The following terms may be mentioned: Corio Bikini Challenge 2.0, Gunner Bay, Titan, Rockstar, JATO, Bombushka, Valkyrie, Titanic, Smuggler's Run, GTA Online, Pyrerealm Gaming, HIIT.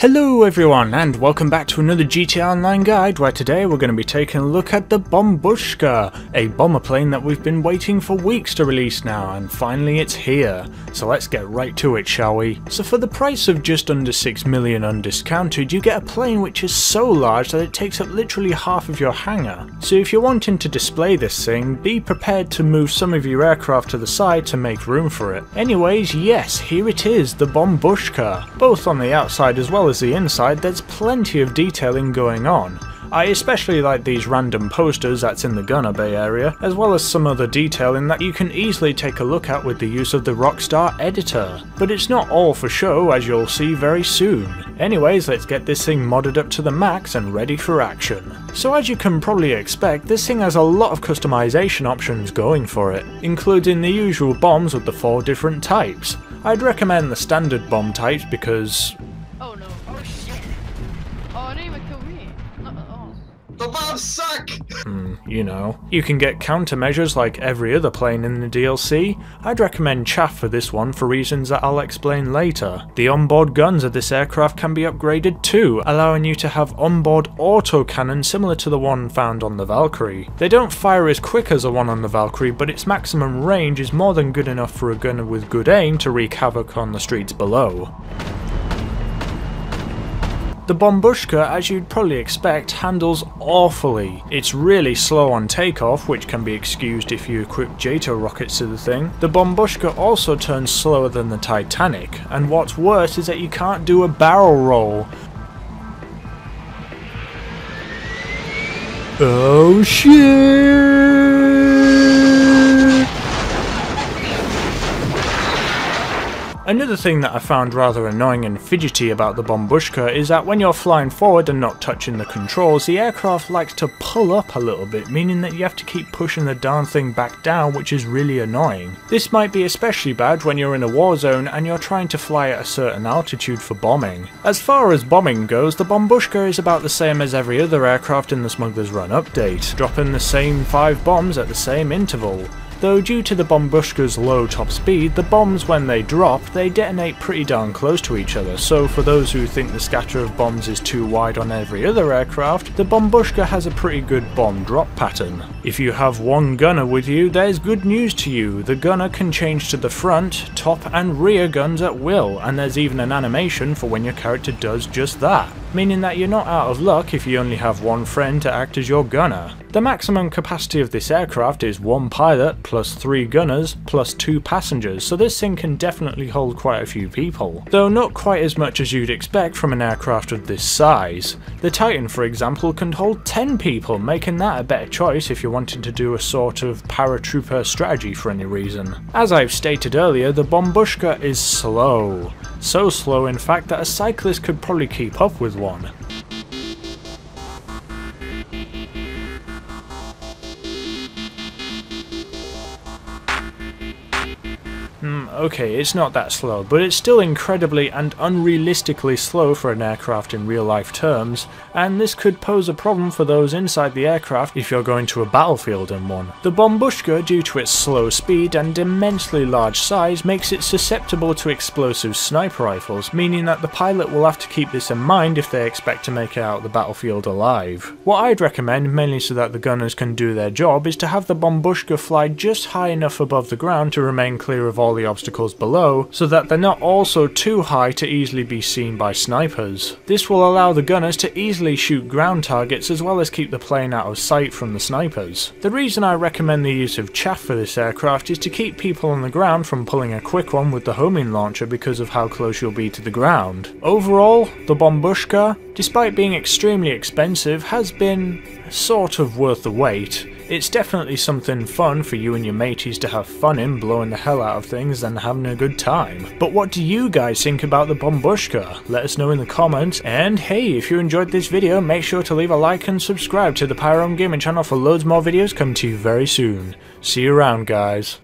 Hello everyone and welcome back to another GTA Online guide, where today we're going to be taking a look at the Bombushka, a bomber plane that we've been waiting for weeks to release now, and finally it's here. So let's get right to it, shall we? So for the price of just under 6 million undiscounted, you get a plane which is so large that it takes up literally half of your hangar. So if you're wanting to display this thing, be prepared to move some of your aircraft to the side to make room for it. Anyways, yes, here it is, the Bombushka. Both on the outside as well as the inside, there's plenty of detailing going on. I especially like these random posters that's in the Gunner Bay area, as well as some other detailing that you can easily take a look at with the use of the Rockstar editor. But it's not all for show, as you'll see very soon. Anyways, let's get this thing modded up to the max and ready for action. So as you can probably expect, this thing has a lot of customization options going for it, including the usual bombs with the 4 different types. I'd recommend the standard bomb types because... Oh no, oh shit. Oh, it even killed me. The bombs suck! You know. You can get countermeasures like every other plane in the DLC. I'd recommend chaff for this one for reasons that I'll explain later. The onboard guns of this aircraft can be upgraded too, allowing you to have onboard autocannon similar to the one found on the Valkyrie. They don't fire as quick as the one on the Valkyrie, but its maximum range is more than good enough for a gunner with good aim to wreak havoc on the streets below. The Bombushka, as you'd probably expect, handles awfully. It's really slow on takeoff, which can be excused if you equip JATO rockets to the thing. The Bombushka also turns slower than the Titanic, and what's worse is that you can't do a barrel roll. Oh shit! Another thing that I found rather annoying and fidgety about the Bombushka is that when you're flying forward and not touching the controls, the aircraft likes to pull up a little bit, meaning that you have to keep pushing the darn thing back down, which is really annoying. This might be especially bad when you're in a war zone and you're trying to fly at a certain altitude for bombing. As far as bombing goes, the Bombushka is about the same as every other aircraft in the Smuggler's Run update, dropping the same 5 bombs at the same interval. Though due to the Bombushka's low top speed, the bombs when they drop, they detonate pretty darn close to each other, so for those who think the scatter of bombs is too wide on every other aircraft, the Bombushka has a pretty good bomb drop pattern. If you have one gunner with you, there's good news to you. The gunner can change to the front, top and rear guns at will, and there's even an animation for when your character does just that, meaning that you're not out of luck if you only have one friend to act as your gunner. The maximum capacity of this aircraft is 1 pilot, plus 3 gunners, plus 2 passengers, so this thing can definitely hold quite a few people, though not quite as much as you'd expect from an aircraft of this size. The Titan, for example, can hold 10 people, making that a better choice if you wanted to do a sort of paratrooper strategy for any reason. As I've stated earlier, the Bombushka is slow. So slow, in fact, that a cyclist could probably keep up with one. Okay, it's not that slow, but it's still incredibly and unrealistically slow for an aircraft in real-life terms, and this could pose a problem for those inside the aircraft if you're going to a battlefield in one. The Bombushka, due to its slow speed and immensely large size, makes it susceptible to explosive sniper rifles, meaning that the pilot will have to keep this in mind if they expect to make it out the battlefield alive. What I'd recommend, mainly so that the gunners can do their job, is to have the Bombushka fly just high enough above the ground to remain clear of all the obstacles below, so that they're not also too high to easily be seen by snipers. This will allow the gunners to easily shoot ground targets as well as keep the plane out of sight from the snipers. The reason I recommend the use of chaff for this aircraft is to keep people on the ground from pulling a quick one with the homing launcher because of how close you'll be to the ground. Overall, the Bombushka, despite being extremely expensive, has been sort of worth the wait. It's definitely something fun for you and your mateys to have fun in, blowing the hell out of things and having a good time. But what do you guys think about the Bombushka? Let us know in the comments, and hey, if you enjoyed this video, make sure to leave a like and subscribe to the Pyrerealm Gaming channel for loads more videos coming to you very soon. See you around, guys.